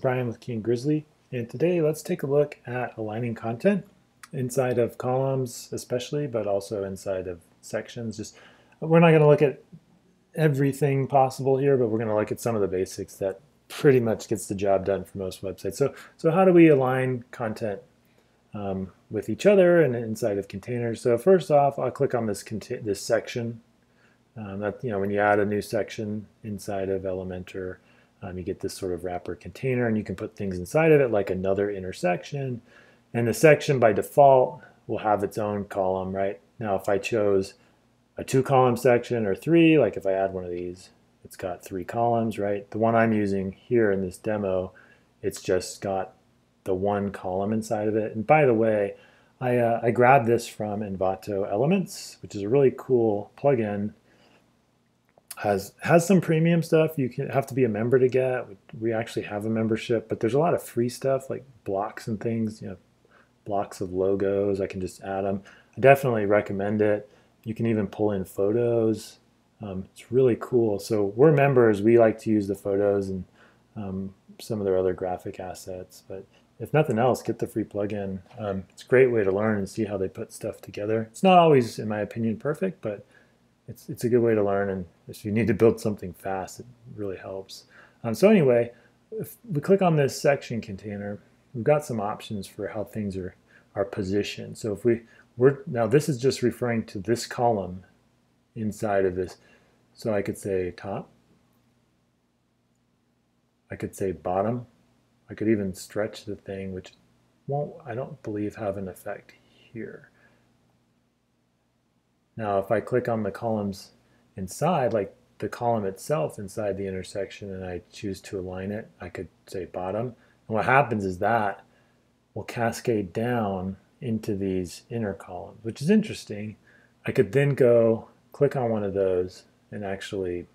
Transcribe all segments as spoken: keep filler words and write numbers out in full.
Brian with King Grizzly, and today let's take a look at aligning content inside of columns especially, but also inside of sections. Just we're not going to look at everything possible here, but we're going to look at some of the basics that pretty much gets the job done for most websites. So, so how do we align content um, with each other and inside of containers? So first off, I'll click on this this section. Um, that, you know, when you add a new section inside of Elementor, Um, you get this sort of wrapper container, and you can put things inside of it like another intersection. And the section by default will have its own column, right? Now if I chose a two column section or three, like if I add one of these, it's got three columns, right? The one I'm using here in this demo, it's just got the one column inside of it. And by the way, I, uh, I grabbed this from Envato Elements, which is a really cool plugin. Has, has some premium stuff you can have to be a member to get. We actually have a membership, but there's a lot of free stuff like blocks and things, you know, blocks of logos. I can just add them. I definitely recommend it. You can even pull in photos. Um, it's really cool. So we're members. We like to use the photos and um, some of their other graphic assets. But if nothing else, get the free plugin. Um, it's a great way to learn and see how they put stuff together. It's not always, in my opinion, perfect, but It's, it's a good way to learn, and if you need to build something fast, it really helps. Um, so anyway, if we click on this section container, we've got some options for how things are, are positioned. So if we, we're, now this is just referring to this column inside of this. So I could say top, I could say bottom, I could even stretch the thing, which won't, I don't believe, have an effect here. Now, if I click on the columns inside, like the column itself inside the intersection, and I choose to align it, I could say bottom. And what happens is that will cascade down into these inner columns, which is interesting. I could then go click on one of those and actually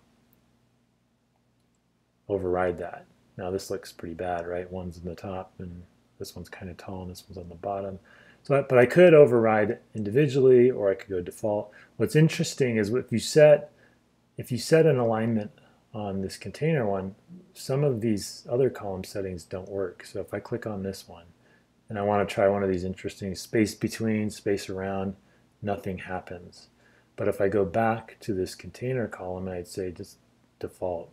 override that. Now, this looks pretty bad, right? One's in the top, and this one's kind of tall, and this one's on the bottom. So, but I could override individually, or I could go default. What's interesting is if you set if you set an alignment on this container one, some of these other column settings don't work. So if I click on this one, and I want to try one of these interesting space between, space around, nothing happens. But if I go back to this container column, I'd say just default.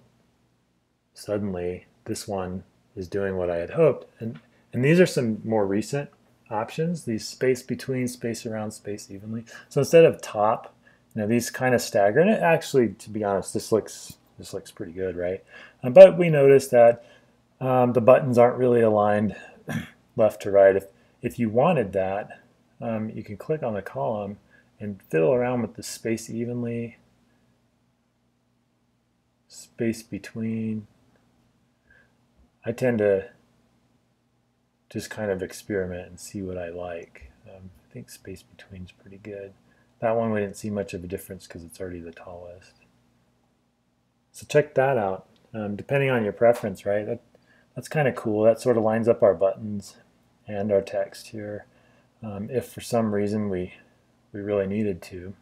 Suddenly, this one is doing what I had hoped, and and these are some more recent options, these space between, space around, space evenly. So instead of top, you know, these kind of stagger, and it actually, to be honest, this looks this looks pretty good, right? Um, but we notice that um, the buttons aren't really aligned left to right. If, if you wanted that, um, you can click on the column and fiddle around with the space evenly, space between. I tend to just kind of experiment and see what I like. Um, I think space between is pretty good. That one we didn't see much of a difference because it's already the tallest. So check that out, um, depending on your preference, right? That, that's kind of cool. That sort of lines up our buttons and our text here, um, if for some reason we, we really needed to.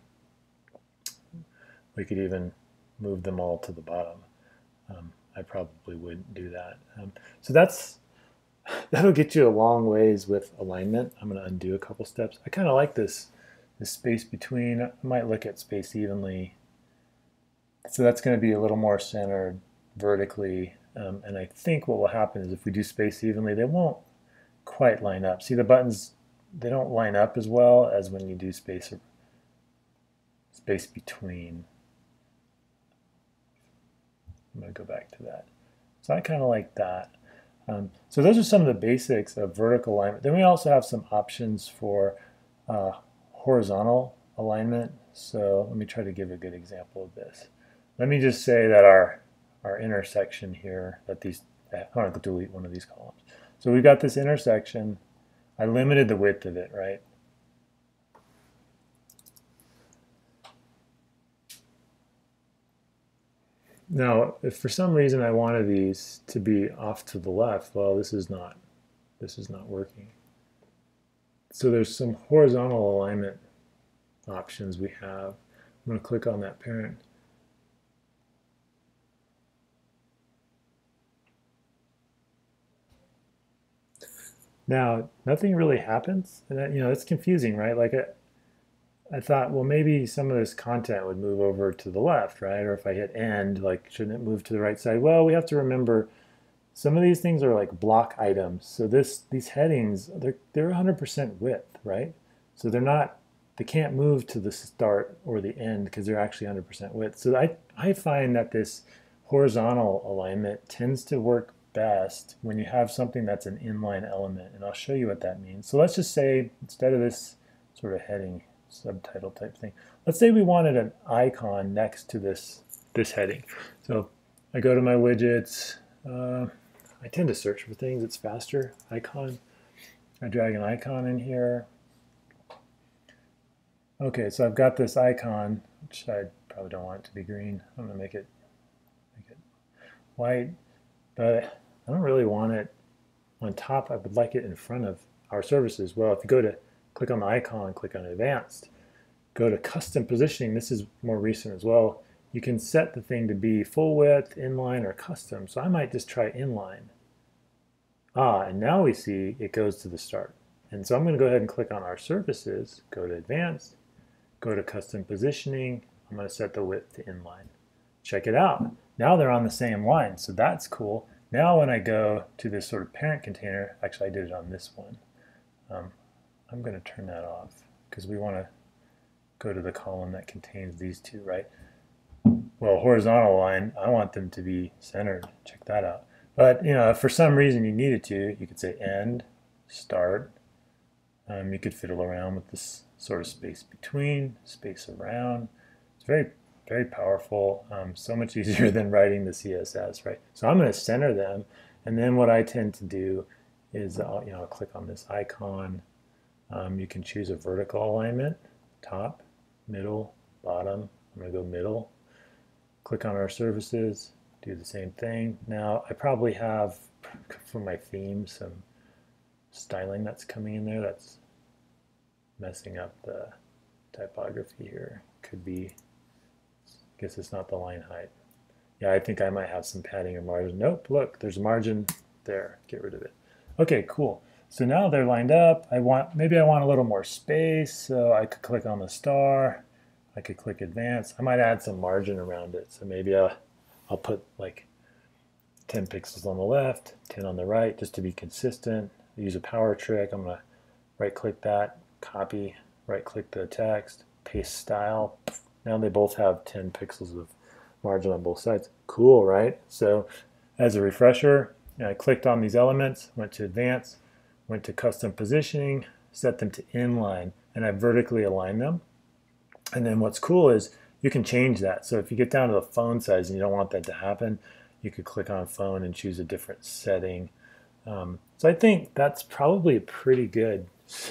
We could even move them all to the bottom. Um, I probably wouldn't do that. Um, so that's That'll get you a long ways with alignment. I'm going to undo a couple steps. I kind of like this, this space between. I might look at space evenly. So that's going to be a little more centered vertically. Um, and I think what will happen is if we do space evenly, they won't quite line up. See, the buttons, they don't line up as well as when you do space, space between. I'm going to go back to that. So I kind of like that. Um, so those are some of the basics of vertical alignment. Then we also have some options for uh, horizontal alignment. So let me try to give a good example of this. Let me just say that our, our intersection here, that these, I want to delete one of these columns. So we've got this intersection. I limited the width of it, right? Now, if for some reason I wanted these to be off to the left, well, this is not, this is not working. So there's some horizontal alignment options we have. I'm going to click on that parent. Now, nothing really happens. And that, you know, it's confusing, right? Like, I, I thought, well, maybe some of this content would move over to the left, right? Or if I hit end, like, shouldn't it move to the right side? Well, we have to remember some of these things are like block items. So this, these headings, they're they're one hundred percent width, right? So they're not, they can't move to the start or the end because they're actually one hundred percent width. So I, I find that this horizontal alignment tends to work best when you have something that's an inline element, and I'll show you what that means. So let's just say, instead of this sort of heading subtitle type thing, let's say we wanted an icon next to this this heading. So I go to my widgets. Uh, I tend to search for things. It's faster. Icon. I drag an icon in here. Okay, so I've got this icon, which I probably don't want it to be green. I'm going to make it, make it white. But I don't really want it on top. I would like it in front of our services. Well, if you go to click on the icon, click on advanced, go to custom positioning. This is more recent as well. You can set the thing to be full width, inline, or custom. So I might just try inline. Ah, and now we see it goes to the start. And so I'm going to go ahead and click on our services, go to advanced, go to custom positioning. I'm going to set the width to inline. Check it out. Now they're on the same line, so that's cool. Now when I go to this sort of parent container, actually I did it on this one. Um, I'm going to turn that off because we want to go to the column that contains these two, right? Well, horizontal line, I want them to be centered. Check that out. But you know, if for some reason you needed to, you could say end, start. Um, you could fiddle around with this sort of space between, space around. It's very Very powerful, um, so much easier than writing the C S S, right? So I'm going to center them, and then what I tend to do is I'll, you know, I'll click on this icon. Um, you can choose a vertical alignment, top, middle, bottom. I'm going to go middle. Click on our services, do the same thing. Now I probably have, for my theme, some styling that's coming in there that's messing up the typography here. Could be. Guess it's not the line height. Yeah, I think I might have some padding or margin. Nope, look, there's margin there. Get rid of it. Okay, cool. So now they're lined up. I want, maybe I want a little more space, so I could click on the star. I could click advance. I might add some margin around it. So maybe I'll, I'll put like ten pixels on the left, ten on the right, just to be consistent. I use a power trick. I'm gonna right-click that, copy, right-click the text, paste style. Now they both have ten pixels of margin on both sides. Cool, right? So as a refresher, I clicked on these elements, went to advanced, went to custom positioning, set them to inline, and I vertically aligned them. And then what's cool is you can change that. So if you get down to the phone size and you don't want that to happen, you could click on phone and choose a different setting. Um, so I think that's probably a pretty good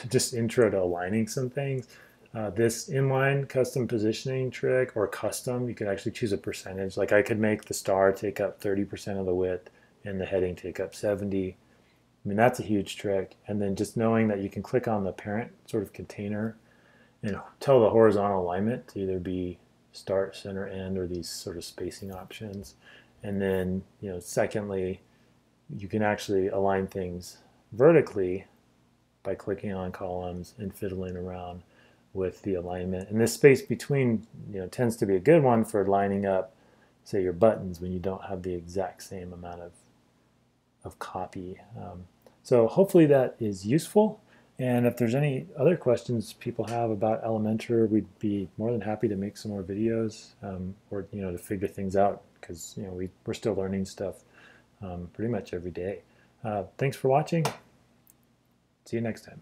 just intro to aligning some things. Uh, this inline custom positioning trick, or custom, you could actually choose a percentage. Like I could make the star take up thirty percent of the width and the heading take up seventy. I mean, that's a huge trick. And then just knowing that you can click on the parent sort of container and tell the horizontal alignment to either be start, center, end, or these sort of spacing options. And then, you know, secondly, you can actually align things vertically by clicking on columns and fiddling around with the alignment. And this space between, you know, tends to be a good one for lining up, say, your buttons when you don't have the exact same amount of, of copy. Um, so hopefully that is useful. And if there's any other questions people have about Elementor, we'd be more than happy to make some more videos, um, or, you know, to figure things out, because, you know, we, we're still learning stuff um, pretty much every day. Uh, thanks for watching. See you next time.